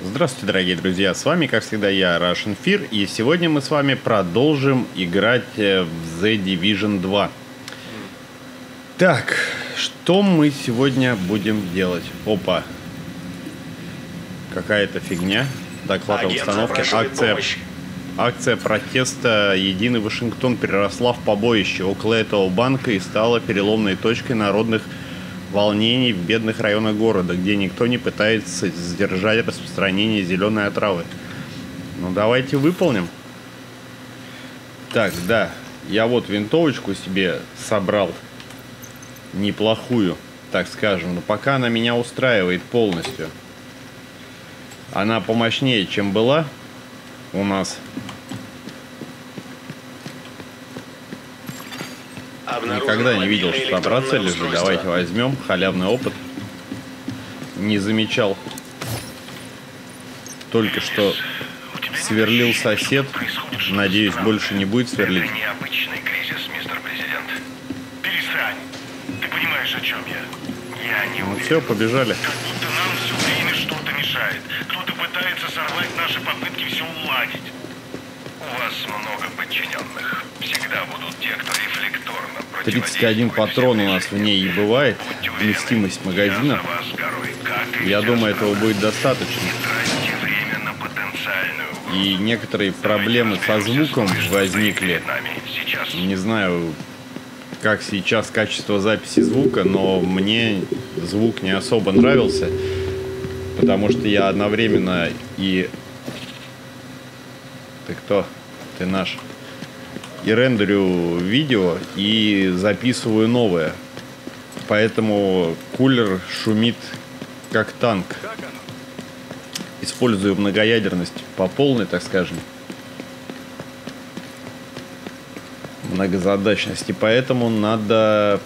Здравствуйте, дорогие друзья, с вами, как всегда, я, RussianFeer, и сегодня мы с вами продолжим играть в The Division 2. Так, что мы сегодня будем делать? Опа, какая-то фигня, доклад о обстановке, акция протеста «Единый Вашингтон» переросла в побоище около этого банка и стала переломной точкой народных волнений в бедных районах города, где никто не пытается сдержать распространение зеленой отравы. Ну, давайте выполним. Так, да, я вот винтовочку себе собрал. Неплохую, так скажем. Но пока она меня устраивает полностью. Она помощнее, чем была у нас. Никогда не видел, что собраться лежит. Давайте возьмем. Халявный опыт. Не замечал. Только что сверлил сосед. Надеюсь, больше не будет сверлить. Необычный кризис, мистер президент. Перестань. Ты понимаешь, о чем я? Я не уверен. Ну все, побежали. Как будто нам все время что-то мешает. Кто-то пытается сорвать наши попытки все уладить. У вас много подчиненных. Всегда будут те, кто рефлекторно противодействует. 31 патрон у нас в ней и бывает. Вместимость магазина. Я думаю, этого будет достаточно. И некоторые проблемы со звуком возникли. Не знаю, как сейчас качество записи звука, но мне звук не особо нравился. Потому что я одновременно и... Ты кто? Ты наш. И рендерю видео, и записываю новое. Поэтому кулер шумит как танк. Использую многоядерность по полной, так скажем. Многозадачности. Поэтому надо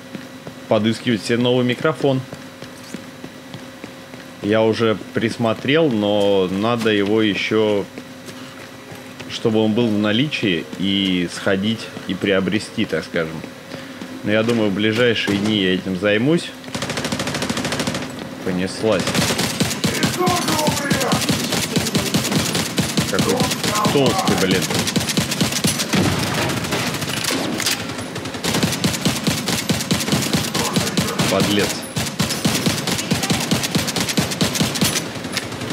подыскивать себе новый микрофон. Я уже присмотрел, но надо его еще... чтобы он был в наличии, и сходить и приобрести, так скажем. Но я думаю, в ближайшие дни я этим займусь. Понеслась. Какой толстый, блин. Подлец.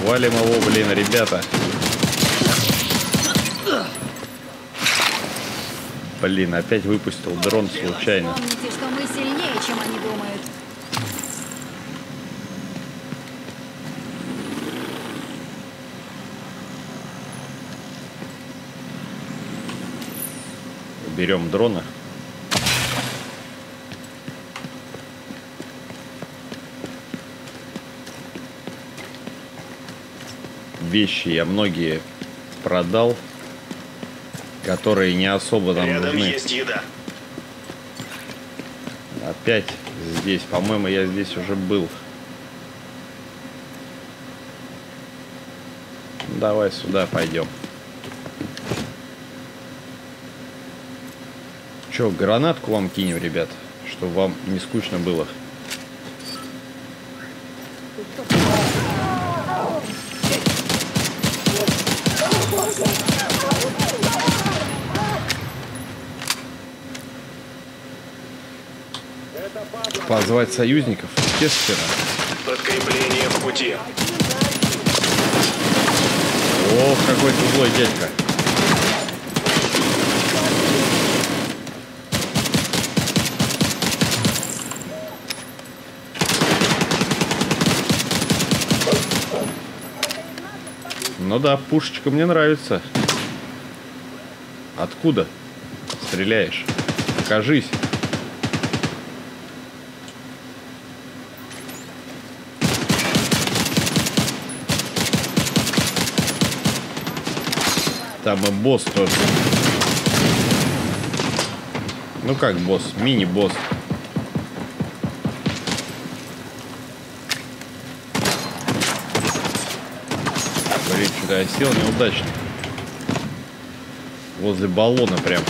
Валим его, блин, ребята. Блин, опять выпустил дрон случайно. Помните, что мы сильнее, чем они думают. Берем дрона. Вещи я многие продал, которые не особо там нужны. Есть еда. Опять здесь. По-моему, я здесь уже был. Давай сюда пойдем. Че, гранатку вам кинем, ребят? Чтобы вам не скучно было. Позвать союзников, естественно. Подкрепление в пути. Ох, какой ты злой дядька. Ну да, пушечка мне нравится. Откуда стреляешь? Покажись. Там и босс тоже. Ну как босс, мини-босс. Блин, что-то я сел неудачно. Возле баллона прям.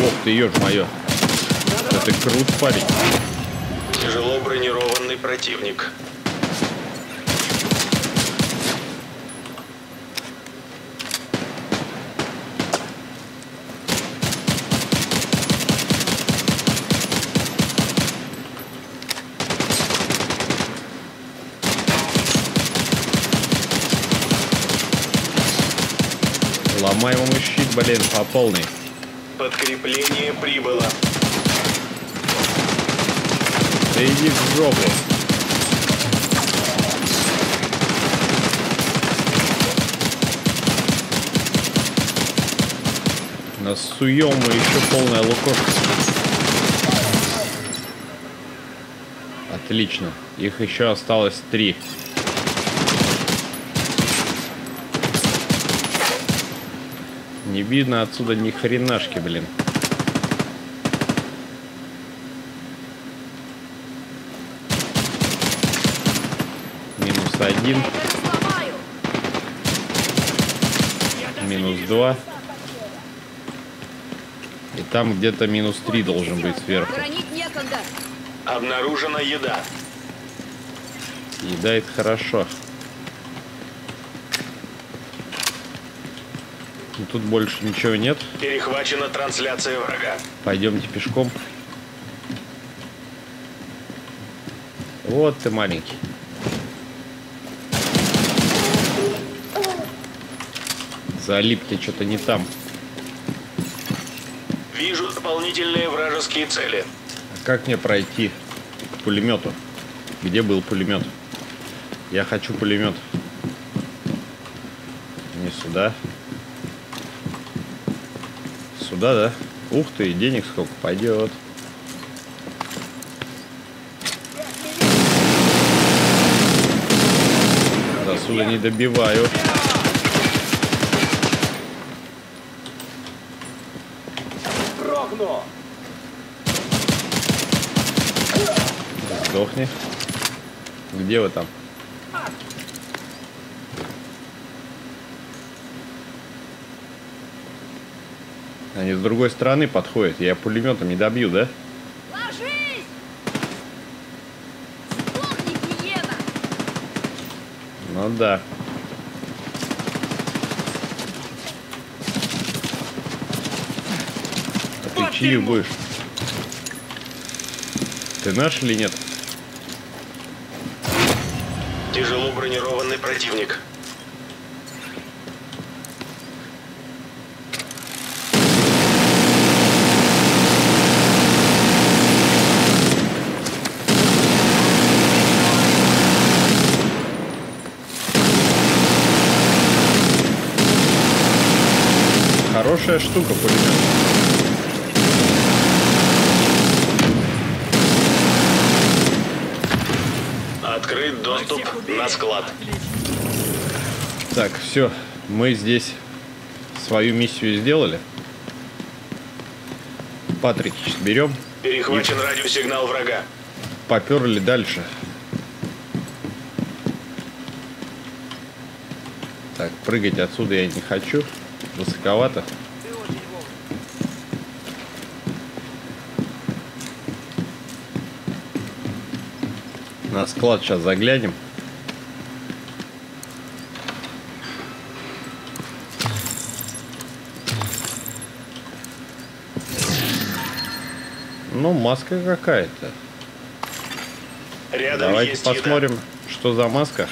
Ох ты, ешь мое. Да ты крут, парень. Тяжело бронированный противник. Ломай ему щит, блин, по полной. Подкрепление прибыло. Да иди в жопу. Насуем мы еще полное лукошко. Отлично. Их еще осталось 3. Не видно отсюда ни хренашки, блин. -1. -2. И там где-то -3 должен быть сверху. Обнаружена еда. Еда — это хорошо. Но тут больше ничего нет. Перехвачена трансляция врага. Пойдемте пешком. Вот ты маленький. Залип ты что-то не там. Вижу дополнительные вражеские цели. А как мне пройти к пулемету? Где был пулемет? Я хочу пулемет. Не сюда. Сюда, да? Ух ты, денег сколько пойдет. Да, сюда не добиваю. Сдохни. Где вы там? Они с другой стороны подходят. Я пулеметом не добью, да? Ложись! Сдохни, гиена! Ну да. А ты чьи будешь? Ты наш или нет? Тяжело бронированный противник. Хорошая штука, пулемет. Доступ на склад. Так, все, мы здесь свою миссию сделали. Патрик берем. Перехвачен радиосигнал врага. Поперли дальше. Так, прыгать отсюда я не хочу. Высоковато. На склад сейчас заглянем. Ну, маска какая-то. Рядом давайте есть посмотрим, еда. Что за маска.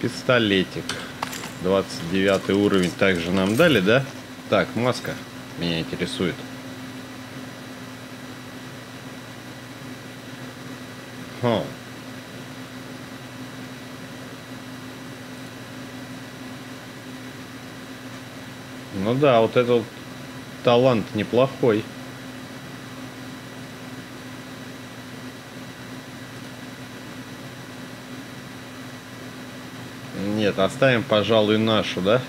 Пистолетик. 29 уровень также нам дали, да? Так, маска меня интересует. О. Ну да, вот этот вот талант неплохой. Нет, оставим, пожалуй, нашу, да?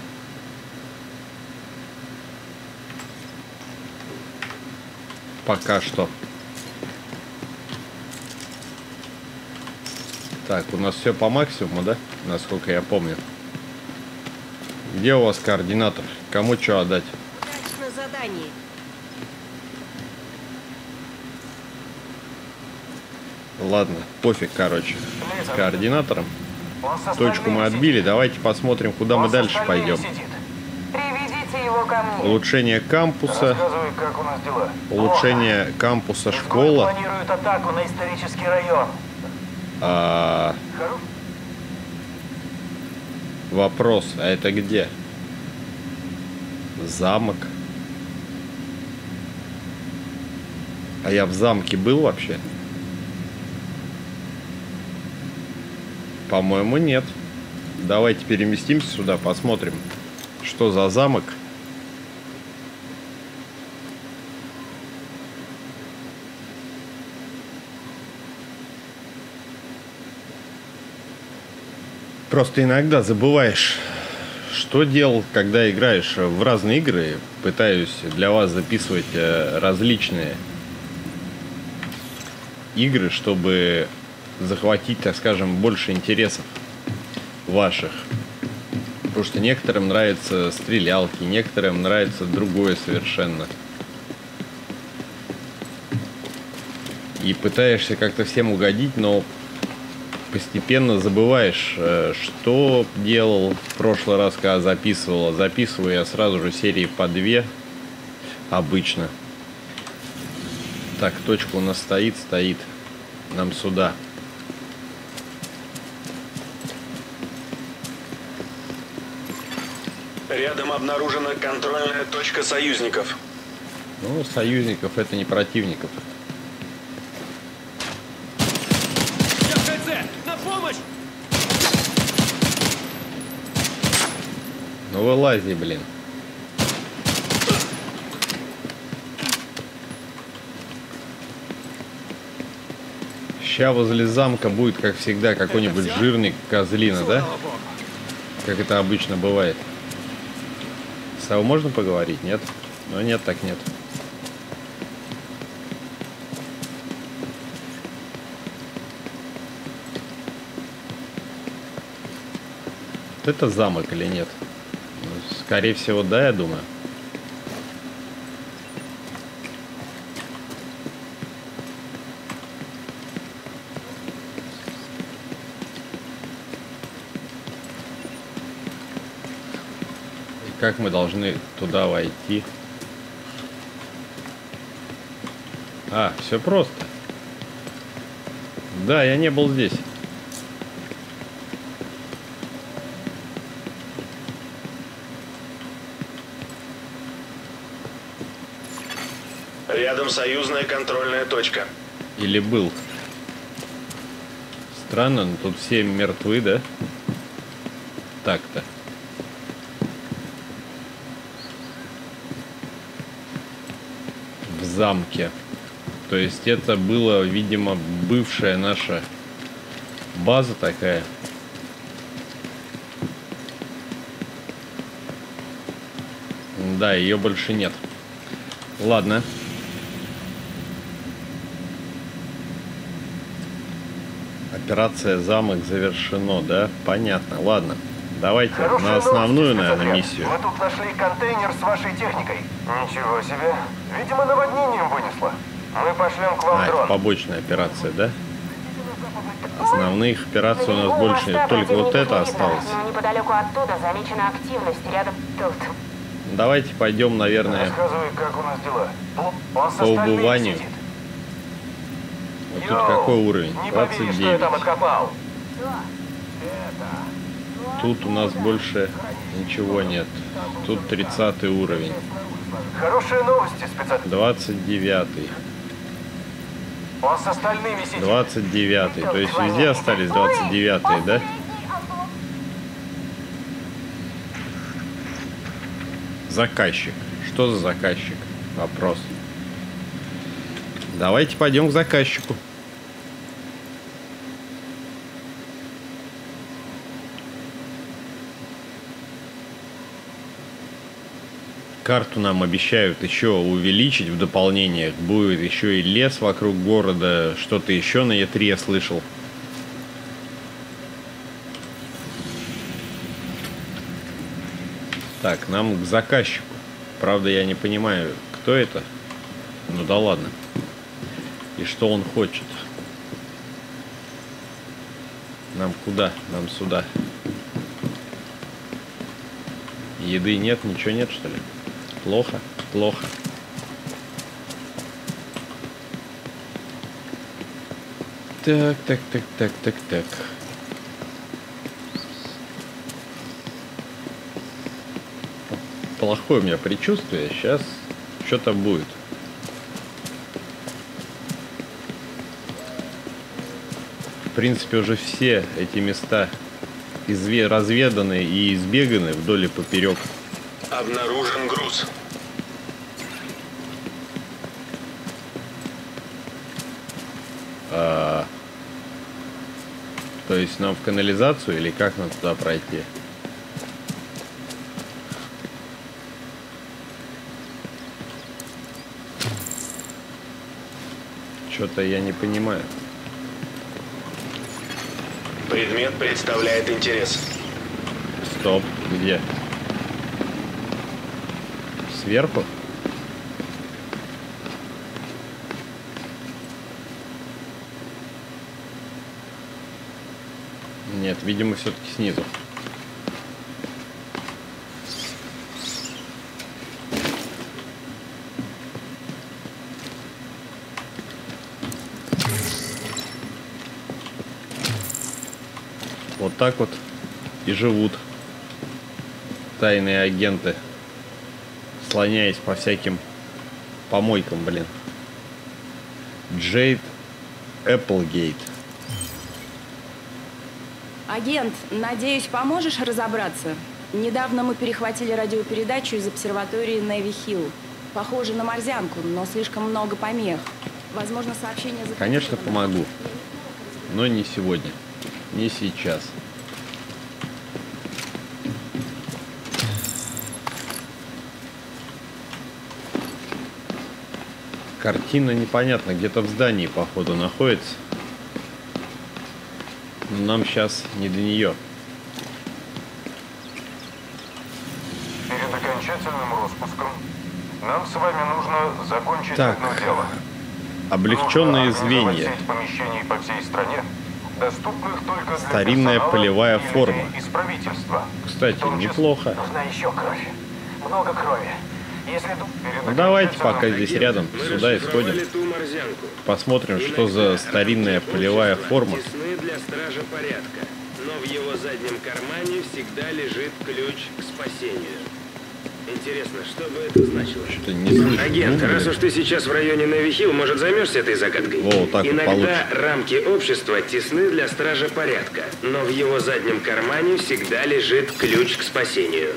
Пока что. Так, у нас все по максимуму, да? Насколько я помню. Где у вас координатор? Кому что отдать? Дальше на задании. Ладно, пофиг, короче. Координатором. Точку мы отбили. Давайте посмотрим, куда мы дальше пойдем. Улучшение кампуса. Как у нас дела. Улучшение кампуса школы. Планируют атаку на исторический район. Вопрос, а это где? Замок. А я в замке был вообще? По-моему, нет. Давайте переместимся сюда, посмотрим, что за замок. Просто иногда забываешь, что делал, когда играешь в разные игры. Пытаюсь для вас записывать различные игры, чтобы захватить, так скажем, больше интересов ваших. Потому что некоторым нравятся стрелялки, некоторым нравится другое совершенно. И пытаешься как-то всем угодить, но постепенно забываешь, что делал в прошлый раз, когда записывал. Записываю я сразу же серии по 2 обычно. Так, точка у нас стоит, стоит. Нам сюда. Рядом обнаружена контрольная точка союзников. Ну, союзников — это не противников. Ну вылази, блин. Сейчас возле замка будет, как всегда, какой-нибудь жирный козлина, да? Как это обычно бывает. С тобой можно поговорить? Нет? Ну нет, так нет. Вот это замок или нет? Скорее всего, да, я думаю. И как мы должны туда войти? А, все просто. Да, я не был здесь. Рядом союзная контрольная точка. Или был. Странно, но тут все мертвы, да? Так-то. В замке. То есть это было, видимо, бывшая наша база такая. Да, ее больше нет. Ладно. Операция «Замок» завершена, да? Понятно. Ладно, давайте на основную, наверное, миссию. Мы тут нашли контейнер с вашей техникой. Ничего себе. Видимо, наводнением вынесло. Мы пошлем к вам дрон. Побочная операция, да? Основных операций у нас больше, только вот это осталось. Неподалеку оттуда замечена активность рядом тут. Давайте пойдем, наверное, как у нас дела. По убыванию. Тут какой уровень? 29. Тут у нас больше ничего нет. Тут 30 уровень. 29. 29. То есть везде остались 29, да? Заказчик. Что за заказчик? Вопрос. Давайте пойдем к заказчику. Карту нам обещают еще увеличить в дополнениях. Будет еще и лес вокруг города, что-то еще на Е3 я слышал. Так, нам к заказчику. Правда, я не понимаю, кто это. Ну да ладно. И что он хочет. Нам куда? Нам сюда. Еды нет, ничего нет, что ли? Плохо? Плохо. Так, так, так, так, так, так. Плохое у меня предчувствие. Сейчас что-то будет. В принципе, уже все эти места разведаны и избеганы вдоль и поперек. Обнаружен груз. То есть нам в канализацию или как нам туда пройти? Что-то я не понимаю. Предмет представляет интерес. Стоп, где? Сверху? Нет, видимо, все-таки снизу. Вот так вот и живут тайные агенты, слоняясь по всяким помойкам, блин. Джейд Эпплгейт. Агент, надеюсь, поможешь разобраться? Недавно мы перехватили радиопередачу из обсерватории Нэви-Хилл. Похоже на морзянку, но слишком много помех. Возможно, сообщение... Конечно, помогу. Но не сегодня. Не сейчас. Картина непонятна. Где-то в здании, походу, находится. Нам сейчас не до нее. Перед окончательным распуском нам с вами нужно закончить одно дело. Облегченные звенья. Помещений по всей стране, доступных только для старинная полевая форма. Кстати, неплохо. Нужна еще кровь. Много крови. Если... Ну, давайте пока здесь рядом сюда исходим. Посмотрим, что за старинная полевая форма. Для стража порядка, но в его заднем кармане всегда лежит ключ к спасению. Интересно, что бы это значило? Что-то не слышно. Агент, раз уж ты сейчас в районе Нэви-Хилл, может, займешься этой загадкой? О, так иногда вот рамки общества тесны для стража порядка, но в его заднем кармане всегда лежит ключ к спасению.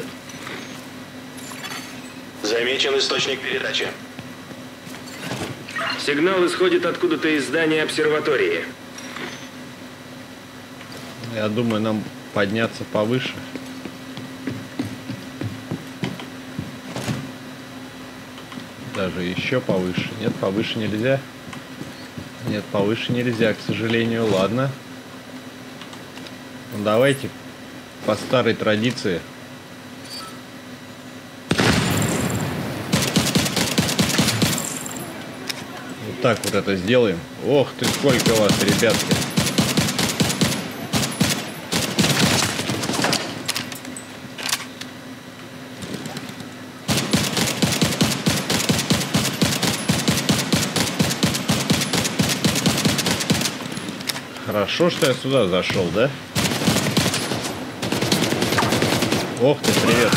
Замечен источник передачи. Сигнал исходит откуда-то из здания обсерватории. Я думаю, нам подняться повыше. Даже еще повыше. Нет, повыше нельзя. Нет, повыше нельзя, к сожалению. Ладно. Ну, давайте по старой традиции. Вот так вот это сделаем. Ох ты, сколько вас, ребятки. Хорошо, что я сюда зашел, да? Ох ты, привет.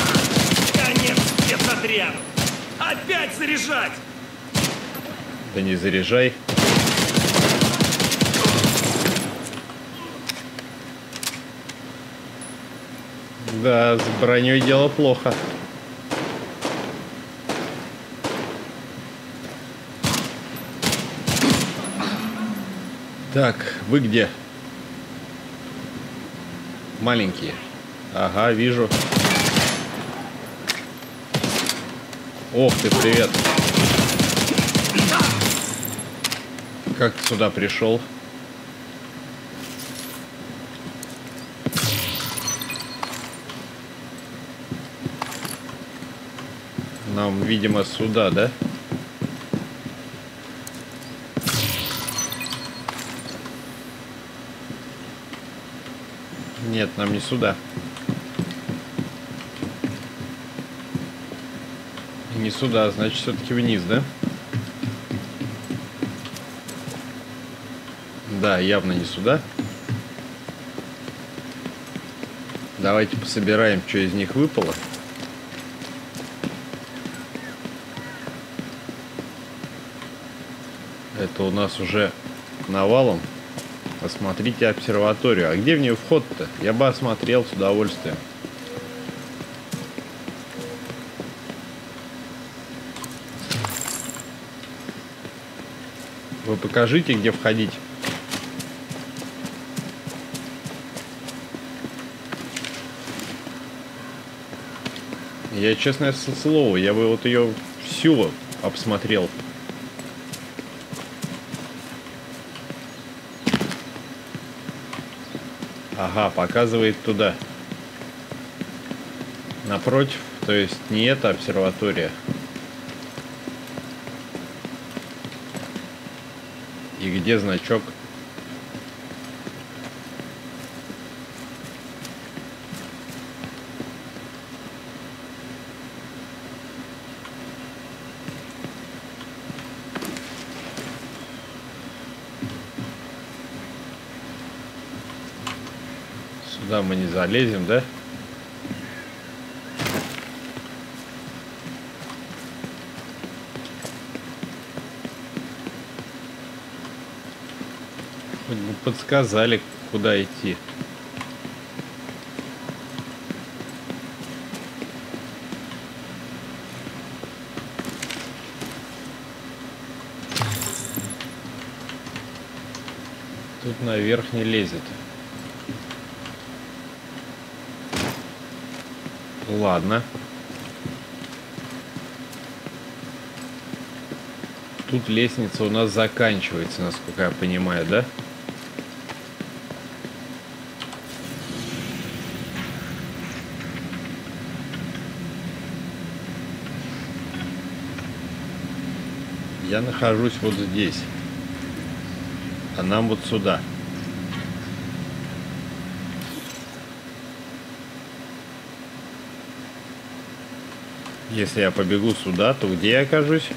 Конец спецотряду. Опять заряжать! Да не заряжай. Да, с броней дело плохо. Так, вы где? Маленькие. Ага, вижу. Ох ты, привет. Как ты сюда пришел? Нам, видимо, сюда, да? Нет, нам не сюда. Не сюда, значит, все-таки вниз, да? Да, явно не сюда. Давайте пособираем, что из них выпало. Это у нас уже навалом. Посмотрите обсерваторию. А где в нее вход-то? Я бы осмотрел с удовольствием. Вы покажите, где входить. Я, честное слово, я бы вот ее всю обсмотрел. Ага, показывает туда. Напротив, то есть не эта обсерватория. И где значок? Да, мы не залезем, да? Хоть бы подсказали, куда идти. Тут наверх не лезет. Ладно. Тут лестница у нас заканчивается, насколько я понимаю, да? Я нахожусь вот здесь. А нам вот сюда. Если я побегу сюда, то где я окажусь?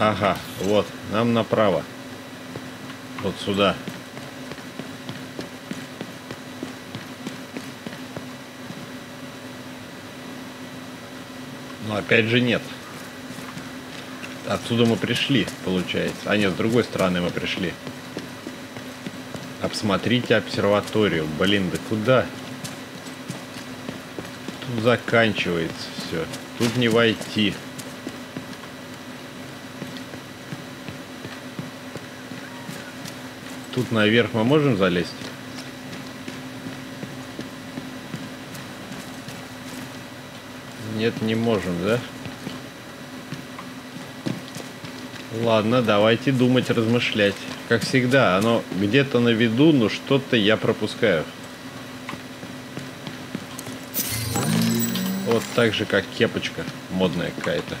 Ага, вот, нам направо. Вот сюда. Но опять же нет. Отсюда мы пришли, получается. А нет, с другой стороны мы пришли. Обсмотрите обсерваторию. Блин, да куда? Тут заканчивается все. Тут не войти. Тут наверх мы можем залезть? Нет, не можем, да? Ладно, давайте думать, размышлять. Как всегда, оно где-то на виду, но что-то я пропускаю. Вот так же, как кепочка модная какая-то,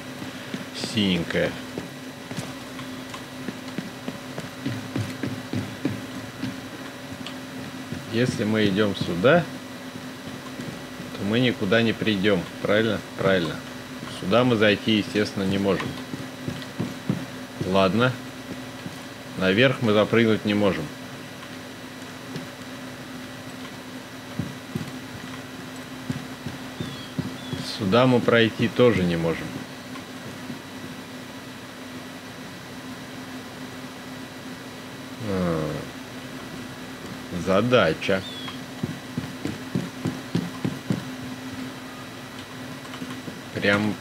синенькая. Если мы идем сюда, то мы никуда не придем, правильно? Правильно. Сюда мы зайти, естественно, не можем. Ладно. Наверх мы запрыгнуть не можем. Сюда мы пройти тоже не можем. Задача. Прям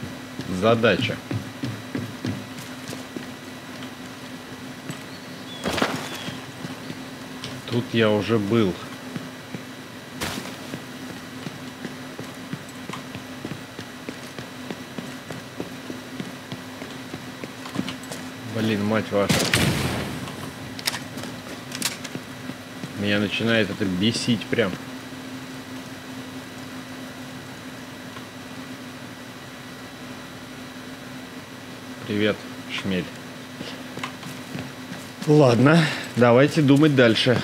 задача. Тут я уже был. Блин, мать ваша. Меня начинает это бесить прям. Привет, шмель. Ладно, давайте думать дальше.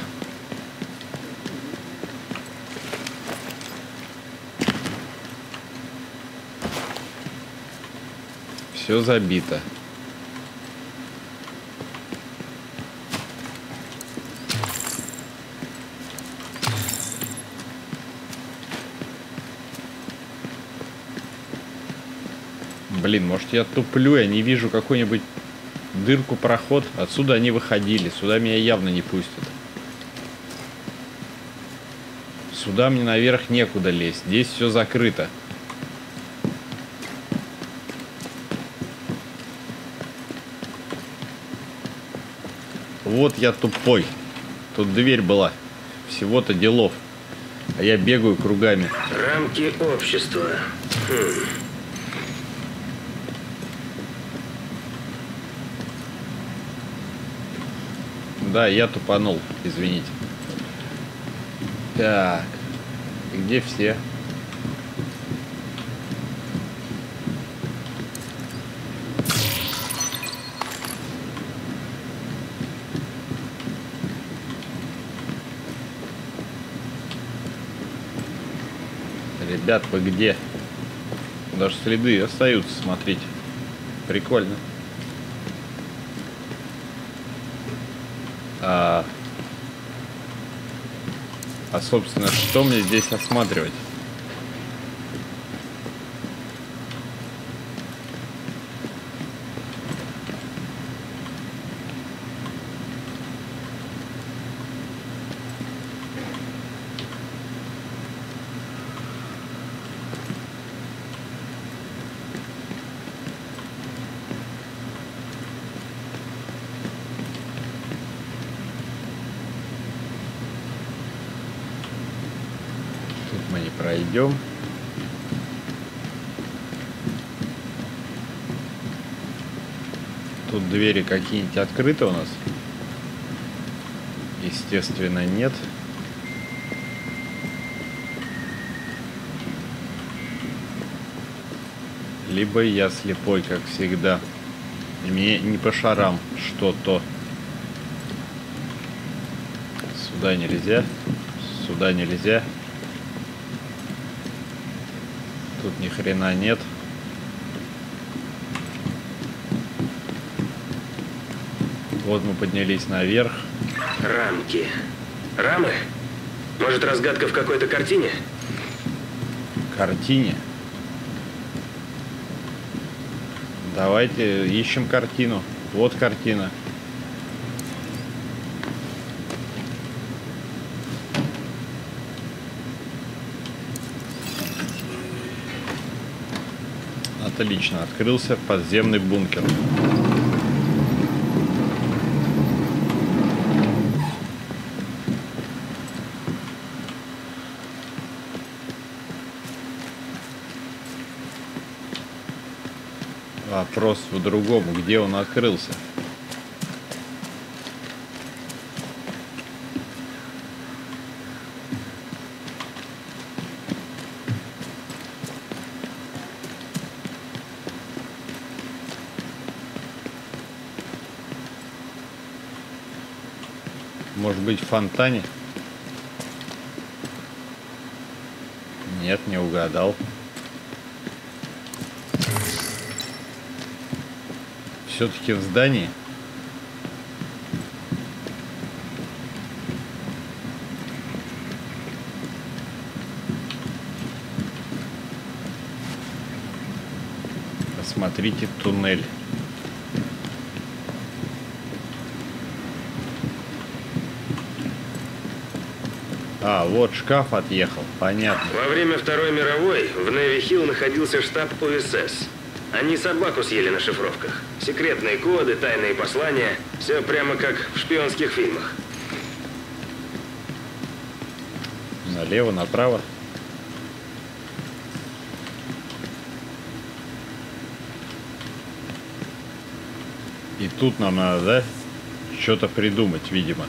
Все забито. Блин, может, я туплю, я не вижу какую-нибудь дырку, проход. Отсюда они выходили, сюда меня явно не пустят. Сюда мне наверх некуда лезть, здесь все закрыто. Вот я тупой, тут дверь была, всего-то делов, а я бегаю кругами. Рамки общества. Да, я тупанул, извините. Так, и где все? Ребят, вы где? Даже следы остаются, смотрите. Прикольно. А собственно, что мне здесь осматривать? Пройдем. Тут двери какие-нибудь открыты у нас? Естественно, нет. Либо я слепой, как всегда. И мне не по шарам что-то. Сюда нельзя. Сюда нельзя. Ни хрена нет. Вот мы поднялись наверх. Рамки. Рамы? Может, разгадка в какой-то картине? Картине? Давайте ищем картину. Вот картина. Отлично, открылся подземный бункер. Вопрос в другом, где он открылся? В фонтане? Нет, не угадал. Все-таки в здании. Посмотрите туннель. А, вот шкаф отъехал, понятно. Во время Второй мировой в Нэви-Хилл находился штаб УСС. Они собаку съели на шифровках. Секретные коды, тайные послания. Все прямо как в шпионских фильмах. Налево, направо. И тут нам надо, да, что-то придумать, видимо.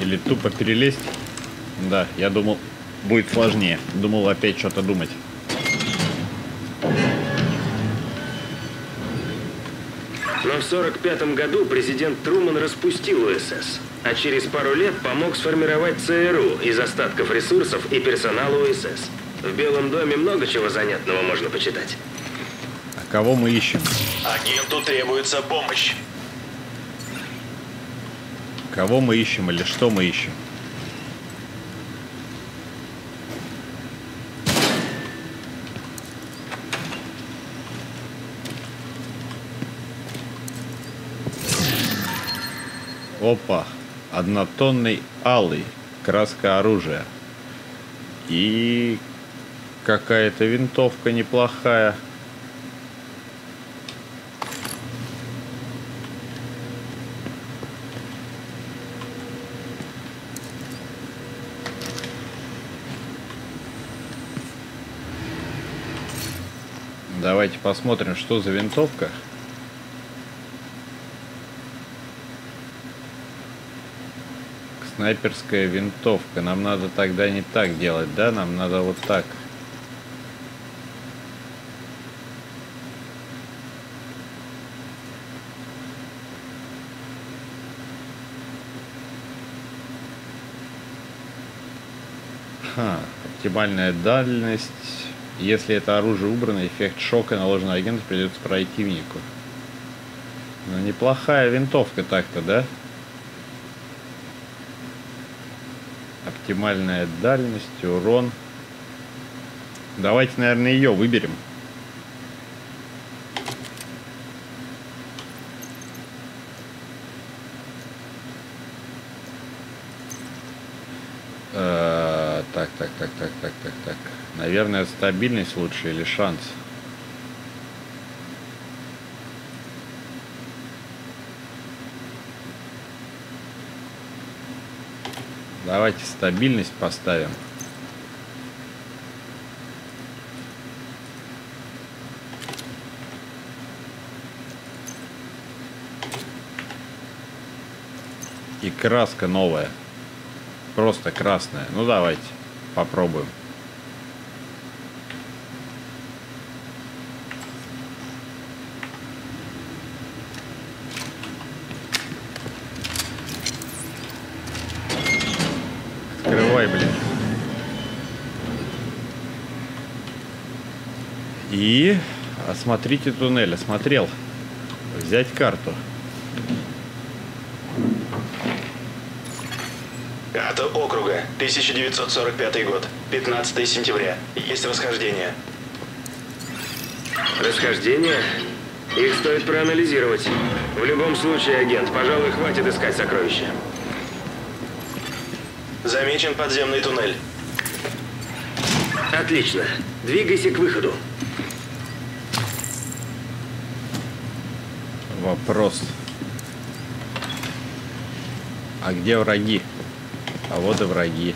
Или тупо перелезть. Да, я думал, будет сложнее. Думал опять что-то думать. Но в 1945 году президент Труман распустил УСС, а через пару лет помог сформировать ЦРУ из остатков ресурсов и персонала УСС. В Белом доме много чего занятного можно почитать. А кого мы ищем? Агенту требуется помощь. Кого мы ищем или что мы ищем? Опа, однотонный алый, краска оружия и какая-то винтовка неплохая. Давайте посмотрим, что за винтовка. Снайперская винтовка. Нам надо тогда не так делать, да? Нам надо вот так. Ха. Оптимальная дальность. Если это оружие убрано, эффект шока наложенного агента придется противнику. Ну, неплохая винтовка так-то, да? Оптимальная дальность, урон. Давайте, наверное, ее выберем. Так. Наверное, стабильность лучше или шанс? Давайте стабильность поставим. И краска новая. Просто красная. Ну давайте попробуем. И осмотрите туннель. Осмотрел. Взять карту. Карта округа. 1945 год. 15 сентября. Есть расхождение. Расхождение? Их стоит проанализировать. В любом случае, агент, пожалуй, хватит искать сокровища. Замечен подземный туннель. Отлично. Двигайся к выходу. Вопрос. А где враги? А вот и враги.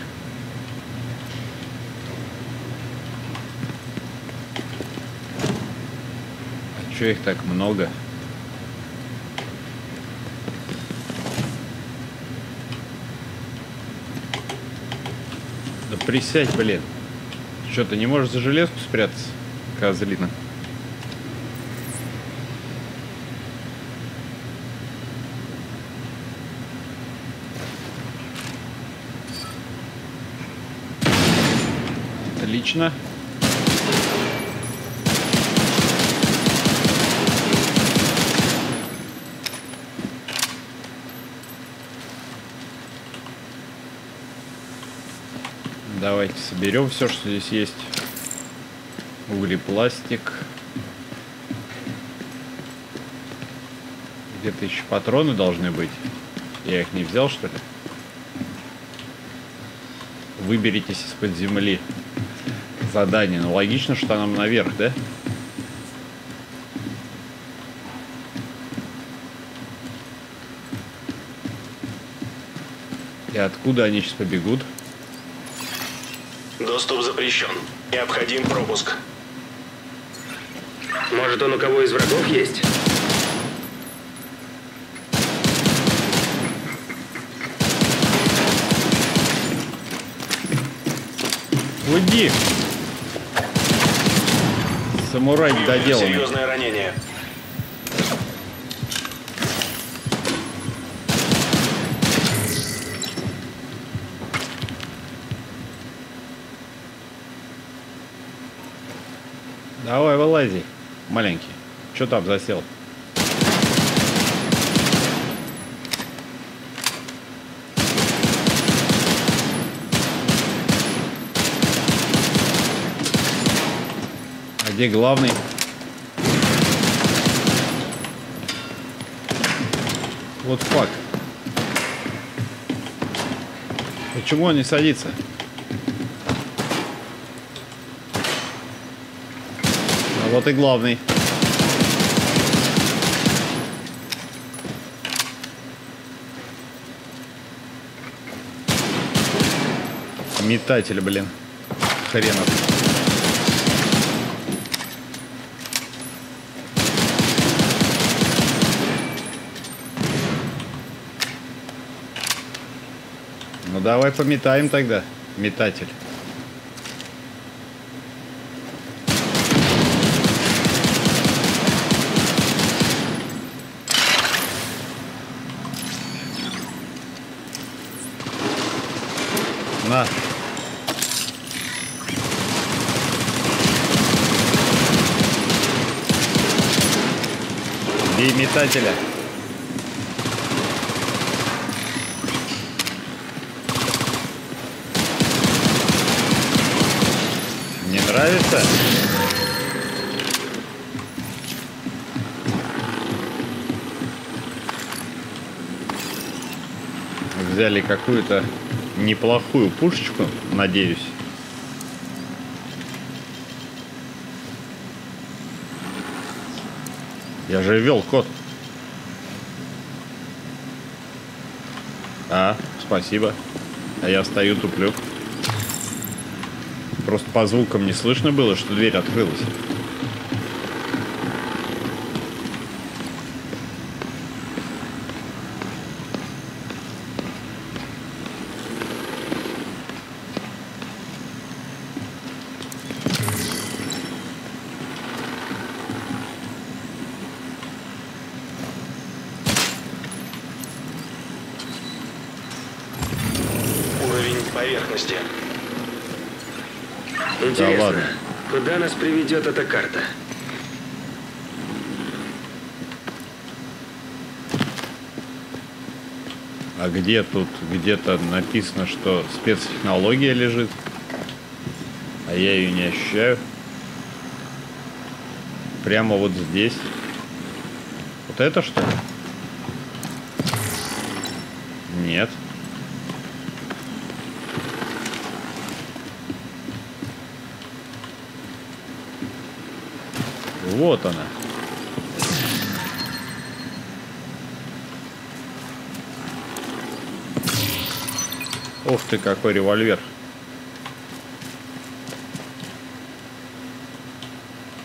А чё их так много? Да присядь, блин. Чё, ты не можешь за железку спрятаться, козлина? Отлично. Давайте соберем все, что здесь есть. Углепластик. Где-то еще патроны должны быть. Я их не взял, что ли? Выберитесь из-под земли. Задание. Ну, логично, что нам наверх, да? И откуда они сейчас побегут? Доступ запрещен. Необходим пропуск. Может, он у кого из врагов есть? Уйди! Самурай доделал. Серьезное ранение. Давай, вылази, маленький. Что там засел? А где главный? Вот факт. Почему он не садится? Вот и главный. Метатель, блин. Хренов. Ну давай пометаем тогда, метатель. На. Бей метателя. Не нравится? Взяли какую-то неплохую пушечку, надеюсь. Я же ввел код. А, спасибо. А я стою, туплю. Просто по звукам не слышно было, что дверь открылась. Идет эта карта. А где тут где-то написано, что спецтехнология лежит, а я ее не ощущаю. Прямо вот здесь. Вот это что ли? Нет. Вот она. Ух ты, какой револьвер.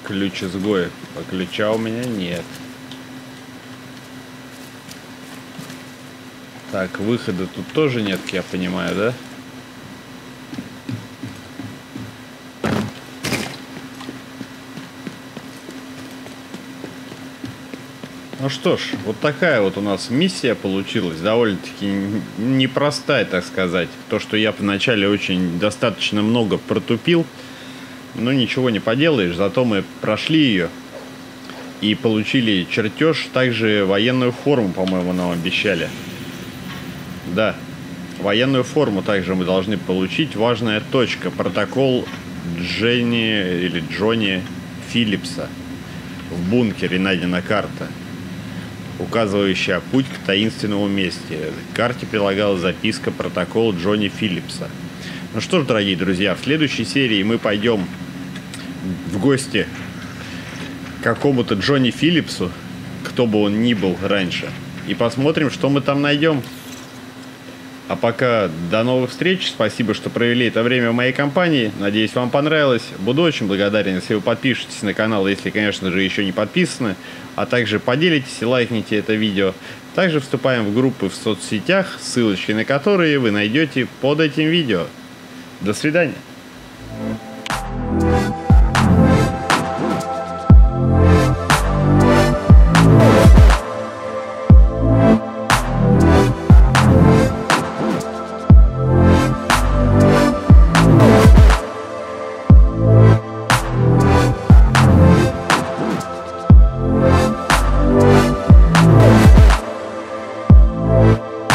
Ключ изгоя. А ключа у меня нет. Так, выхода тут тоже нет, я понимаю, да? Ну что ж, вот такая вот у нас миссия получилась, довольно-таки непростая, так сказать. То, что я вначале очень достаточно много протупил, но ничего не поделаешь, зато мы прошли ее и получили чертеж, также военную форму, по-моему, нам обещали. Да, военную форму также мы должны получить, важная точка, протокол Джонни Филлипса, в бункере найдена карта, указывающая путь к таинственному месту. К карте прилагалась записка протокола Джонни Филлипса. Ну что ж, дорогие друзья, в следующей серии мы пойдем в гости к какому-то Джонни Филлипсу, кто бы он ни был раньше, и посмотрим, что мы там найдем. А пока до новых встреч. Спасибо, что провели это время в моей компании. Надеюсь, вам понравилось. Буду очень благодарен, если вы подпишетесь на канал, если, конечно же, еще не подписаны. А также поделитесь и лайкните это видео. Также вступаем в группы в соцсетях, ссылочки на которые вы найдете под этим видео. До свидания.